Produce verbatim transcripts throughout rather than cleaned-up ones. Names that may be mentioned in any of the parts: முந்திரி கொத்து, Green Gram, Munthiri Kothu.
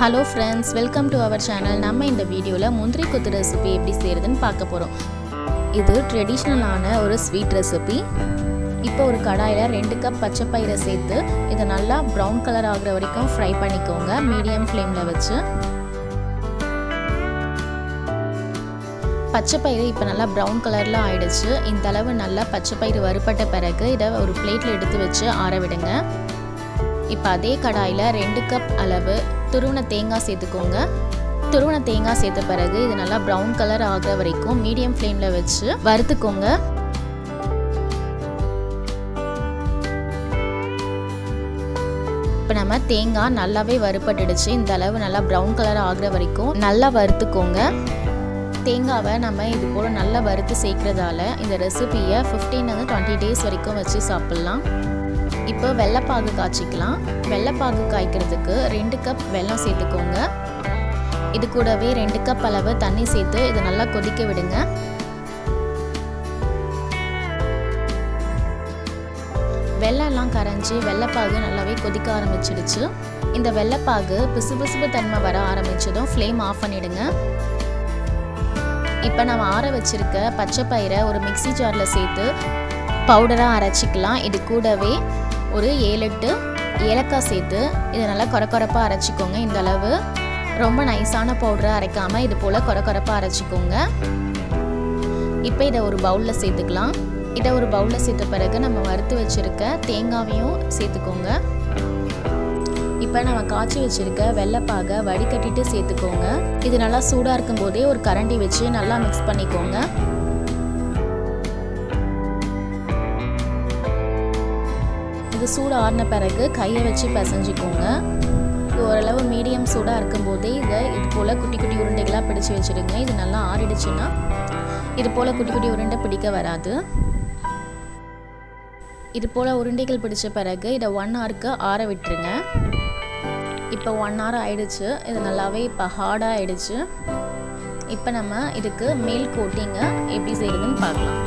Hello friends, welcome to our channel. Namma indha video la Munthiri Kothu recipe eppadi seirudhunu paaka porom. Idu traditional ana oru sweet recipe. Ipo oru kadaiyila two cup pacha payiru sethu idha nalla brown color aagura varaikum fry panikonga medium flame la vechu. பச்சை பயிறு இப்ப நல்லா brown கலர்ல ஆயிடுச்சு இந்த அளவு நல்லா பச்சை பயிறு வறுபட்ட பிறகு இத ஒரு பிளேட்ல எடுத்து வச்சு ஆற விடுங்க இப்ப அதே கடாயில two cup அளவு துருவன தேங்காய் சேர்த்துக்கோங்க துருவன தேங்காய் சேர்த்த பிறகு இது நல்லா brown கலர் ஆக வரைக்கும் medium flameல வச்சு வறுத்துக்கோங்க இப்ப நம்ம தேங்காய் நல்லாவே வறுபட்டுடுச்சு இந்த அளவு நல்லா brown கலர் ஆக வரைக்கும் நல்லா வறுத்துக்கோங்க தேங்காவை நம்ம இது போல நல்ல வறுத்து சேக்கிறதால இந்த ரெசிபியை fifteen to twenty days வரைக்கும் வச்சு சாப்பிடலாம். இப்போ வெல்லப்பாகு காய்ச்சிக்கலாம். வெல்லப்பாகு காய்க்கிறதுக்கு two cup வெல்லம் சேர்த்துக்கோங்க. இது கூடவே two cup அளவு தண்ணி சேர்த்து இது நல்லா கொதிக்க விடுங்க. வெல்லம் கரைஞ்சி வெல்லப்பாகு நல்லாவே கொதிக்க ஆரம்பிச்சிடுச்சு. இந்த வெல்லப்பாகு பிசுபிசுப்பு தன்மை வர ஆரம்பிச்சதும் ஃப்ளேம் ஆஃப் பண்ணிடுங்க. இப்ப நாம ஆற வச்சிருக்க பச்சை பயிரை ஒரு மிக்ஸி ஜார்ல சேர்த்து பவுடரா அரைச்சிக்கலாம் இது கூடவே ஒரு seven eight ஏலக்காய் சேர்த்து இத நல்லா கொரகொரப்பா அரைச்சுக்கோங்க இந்த அளவு ரொம்ப நைஸான பவுடரா அரைக்காம இது போல கொரகொரப்பா அரைச்சுக்கோங்க இப்போ இத ஒரு பவுல்ல சேர்த்துக்கலாம் இத ஒரு பவுல்ல சேர்த்த பிறகு நம்ம வறுத்து வச்சிருக்க தேங்காவையும் சேர்த்துக்கோங்க இப்ப நாம காச்சி வச்சிருக்க வெல்லப்பாக வடிகட்டிட்டு சேர்த்துக்கோங்க இது நல்லா சூடா இருக்கும்போதே ஒரு கரண்டி வச்சு நல்லா mix பண்ணிக்கோங்க இது சூடா ஆன பிறகு கையை வச்சு பிசைஞ்சிக்கோங்க ஓரளவு மீடியம் சூடா இருக்கும்போதே இத இது போல குட்டி குட்டி உருண்டைகளா பிடிச்சு வச்சிடுங்க இது நல்லா ஆறிடுச்சுனா இது போல குட்டி குட்டி உருண்டை பிடிக்க வராது இது போல உருண்டைகள் பிடிச்ச பிறகு இத one hour ஆற விட்டுருங்க இப்போ one hour ஆயிடுச்சு இது நல்லாவே இப்ப ஹார்டா ஆயிடுச்சு இப்போ நம்ம இதுக்கு மேல் கோட்டிங்க எப்படி செய்யறதுன்னு பார்க்கலாம்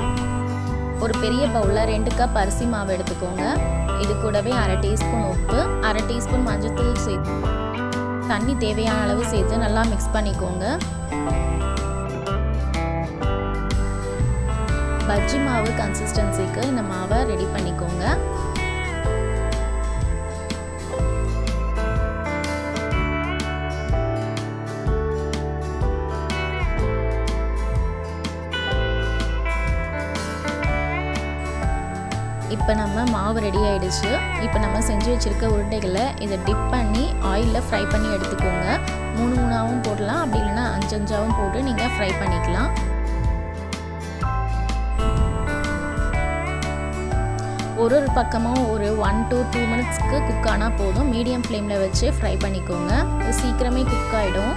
ஒரு பெரிய பவுல்ல two cup அரிசி மாவு எடுத்துக்கோங்க இது கூடவே one teaspoon உப்பு one teaspoon மஞ்சள் தூள் சேர்த்து தண்ணி தேவையான அளவு சேர்த்து நல்லா mix பண்ணிக்கோங்க பஜ்ஜி மாவு கன்சிஸ்டன்சிக்கு இந்த மாவை ரெடி பண்ணிக்கோங்க இப்போ நம்ம மாவு ரெடி ஆயிடுச்சு இப்போ நம்ம செஞ்சு வச்சிருக்க உருண்டைகளை இத டிப் பண்ணி ஆயில்ல ஃப்ரை பண்ணி எடுத்துக்கோங்க மூணு மூணாவும் போடலாம் அப்படி இல்லனா அஞ்சு அஞ்சாவும் போட்டு நீங்க ஃப்ரை பண்ணிக்கலாம் ஒரு ஒரு பக்கமா ஒரு one to two minutes cook ஆனா போதும் மீடியம் ஃப்ளேம்ல வச்சு ஃப்ரை பண்ணிக்கோங்க சீக்கிரமே குக் ஆயிடும்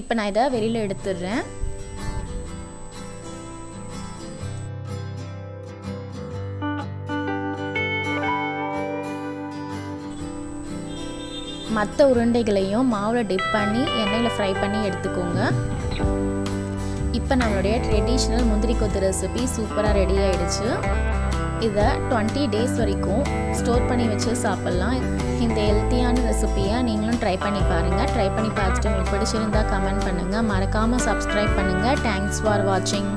இப்போ நான் இத வெளியில எடுத்துறேன் மற்ற உருண்டைகளையும் மாவுல டிப் பண்ணி எண்ணெயில ஃப்ரை பண்ணி எடுத்துக்கோங்க இப்போ நம்மளுடைய ட்ரெடிஷனல் முந்திரி கொத்து ரெசிபி சூப்பரா ரெடி ஆயிடுச்சு இத twenty days வரைக்கும் ஸ்டோர் பண்ணி வச்சு சாப்பிடலாம் இந்த ஹெல்தியான ரெசிபியை நீங்களும் ட்ரை பண்ணி பாருங்க ட்ரை பண்ணி பார்த்துட்டு உங்களுக்கு பிடிச்சிருந்தா கமெண்ட் பண்ணுங்க மறக்காம subscribe பண்ணுங்க thanks for watching